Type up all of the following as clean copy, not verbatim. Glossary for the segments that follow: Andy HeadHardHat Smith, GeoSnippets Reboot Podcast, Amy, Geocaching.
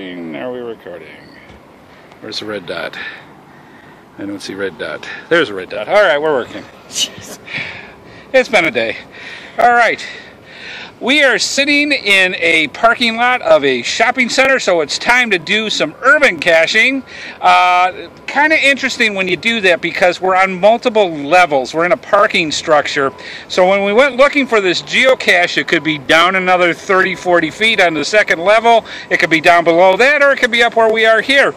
recording? Are we recording? Where's the red dot? I don't see red dot. There's a red dot. All right, we're working. Jeez. It's been a day. All right. We are sitting in a parking lot of a shopping center, so it's time to do some urban caching. Kind of interesting when you do that because we're on multiple levels. We're in a parking structure. So when we went looking for this geocache, it could be down another 30, 40 feet on the second level. It could be down below that, or it could be up where we are here.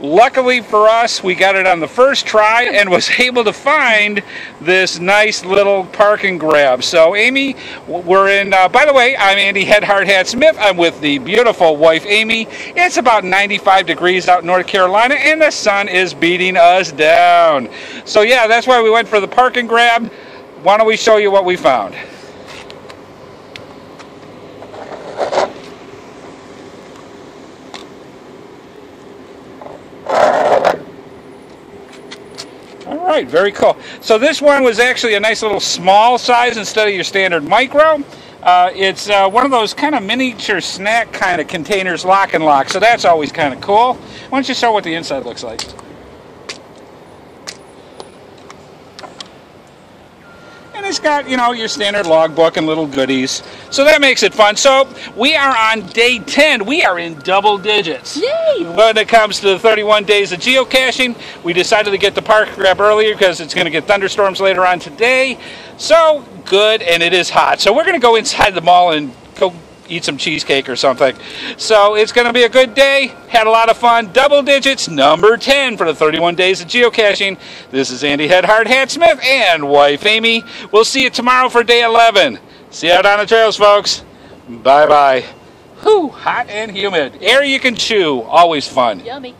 Luckily for us, we got it on the first try and was able to find this nice little park and grab. So Amy, we're in, by the way, I'm Andy HeadHardHat Smith. I'm with the beautiful wife, Amy. It's about 95 degrees out in North Carolina and the sun is beating us down. So yeah, that's why we went for the park and grab. Why don't we show you what we found? Alright, very cool. So this one was actually a nice little small size instead of your standard micro. It's one of those kind of miniature snack kind of containers, lock and lock, so that's always kind of cool. Why don't you show what the inside looks like? And it's got, you know, your standard logbook and little goodies. So that makes it fun. So we are on day 10. We are in double digits. Yay! When it comes to the 31 days of geocaching, we decided to get the park grab earlier because it's going to get thunderstorms later on today. So good, and it is hot. So we're going to go inside the mall and go eat some cheesecake or something. So it's going to be a good day. Had a lot of fun. Double digits, number 10 for the 31 days of geocaching. This is Andy HeadHardHat Smith and wife Amy. We'll see you tomorrow for day 11. See you out on the trails, folks. Bye-bye. Whew, hot and humid. Air you can chew. Always fun. Yummy.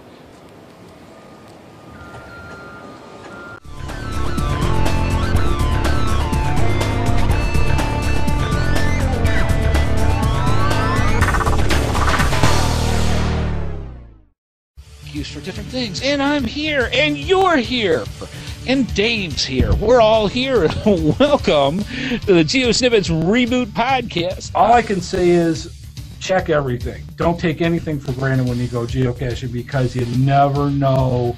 Used for different things. And I'm here. And you're here. And Dave's here. We're all here. Welcome to the GeoSnippets Reboot Podcast. All I can say is, check everything. Don't take anything for granted when you go geocaching because you never know